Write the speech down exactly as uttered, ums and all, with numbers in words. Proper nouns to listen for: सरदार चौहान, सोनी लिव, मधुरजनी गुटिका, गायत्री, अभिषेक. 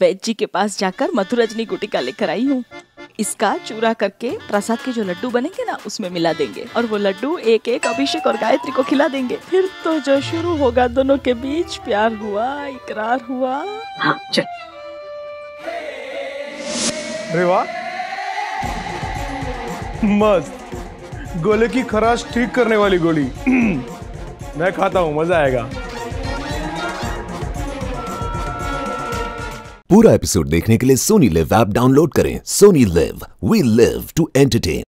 वैद्य जी के पास जाकर मधुरजनी गुटिका लेकर आई हूँ। इसका चूरा करके प्रसाद के जो लड्डू बनेंगे ना उसमें मिला देंगे और वो लड्डू एक एक अभिषेक और गायत्री को खिला देंगे। फिर तो जो शुरू होगा दोनों के बीच प्यार हुआ, इकरार हुआ। हाँ, चल। रेवा, मस्त। गोले की खराश ठीक करने वाली गोली मैं खाता हूँ, मजा आएगा। पूरा एपिसोड देखने के लिए सोनी लिव ऐप डाउनलोड करें। सोनी लिव, we live to entertain.